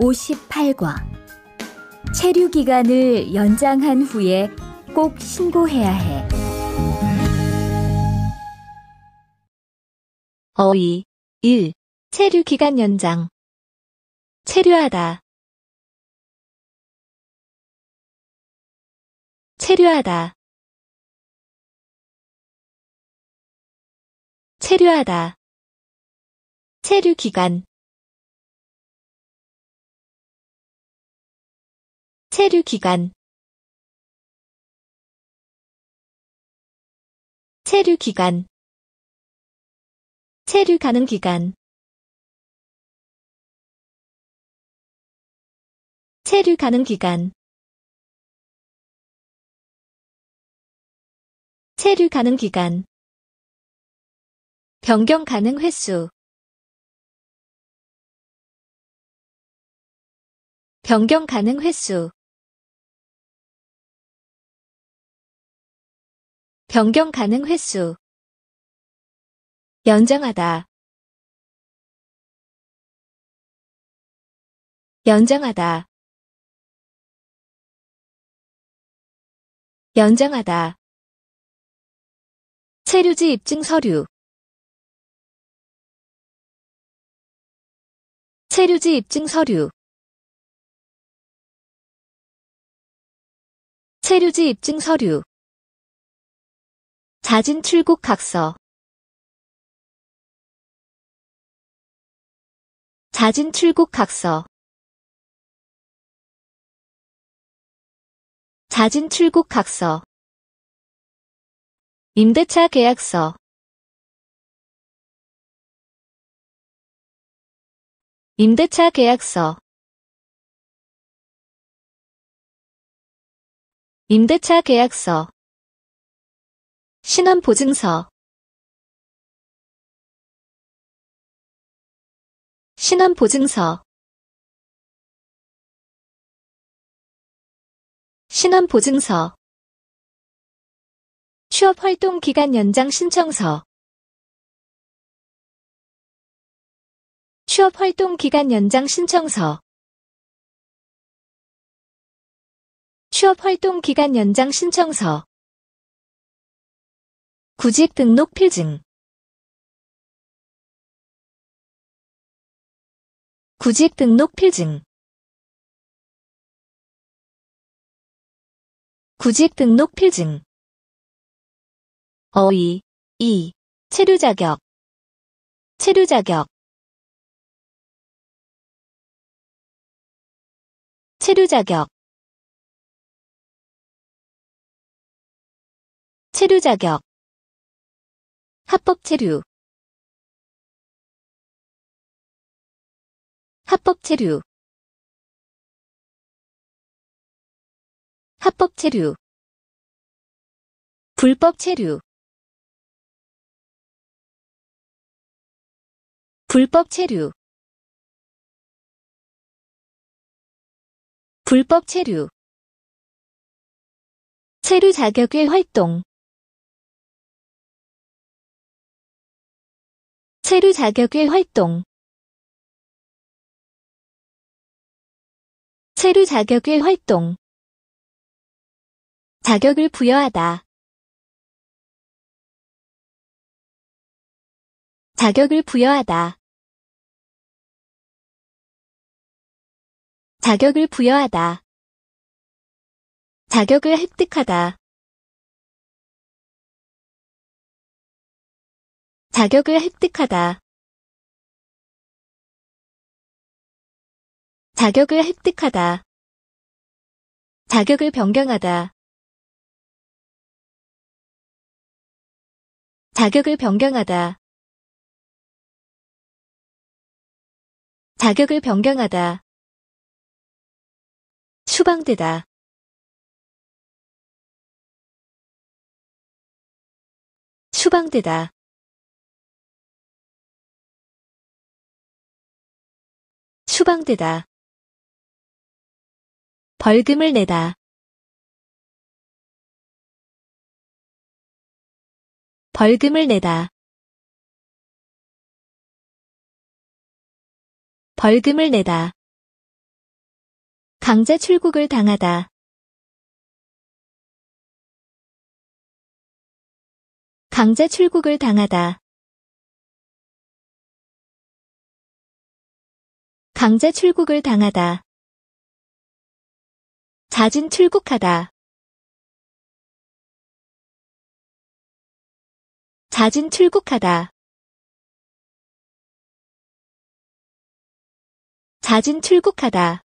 58과 체류 기간을 연장한 후에 꼭 신고해야 해. 어휘 1. 체류 기간 연장. 체류하다. 체류하다. 체류하다. 체류 기간. 체류 기간. 체류 기간. 체류 가능 기간. 체류 가능 기간. 체류 가능 기간. 변경 가능 횟수. 변경 가능 횟수. 변경 가능 횟수. 연장하다. 연장하다. 연장하다. 체류지 입증 서류. 체류지 입증 서류. 체류지 입증 서류. 자진 출국 각서. 자진 출국 각서. 자진 출국 각서. 임대차 계약서. 임대차 계약서. 임대차 계약서. 신원 보증서. 신원 보증서. 신원 보증서. 취업 활동 기간 연장 신청서. 취업 활동 기간 연장 신청서. 취업 활동 기간 연장 신청서. 구직 등록 필증. 구직 등록 필증. 구직 등록 필증. 어휘 2. 체류 자격. 체류 자격. 체류 자격. 체류 자격. 합법 체류. 합법 체류. 합법 체류. 불법 체류. 불법 체류. 불법 체류. 체류 자격의 활동. 체류 자격의 활동. 체류 자격의 활동. 자격을 부여하다. 자격을 부여하다. 자격을 부여하다. 자격을 획득하다. 자격을 획득하다. 자격을 획득하다. 자격을 변경하다. 자격을 변경하다. 자격을 변경하다. 추방되다. 추방되다. 추방되다. 벌금을 내다. 벌금을 내다. 벌금을 내다. 강제 출국을 당하다. 강제 출국을 당하다. 강제 출국을 당하다. 자진 출국하다. 자진 출국하다. 자진 출국하다.